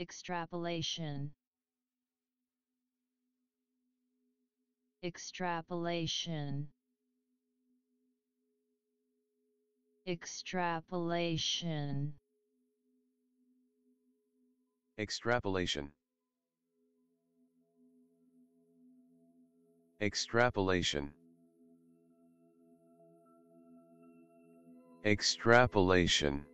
Extrapolation. Extrapolation. Extrapolation. Extrapolation. Extrapolation. Extrapolation.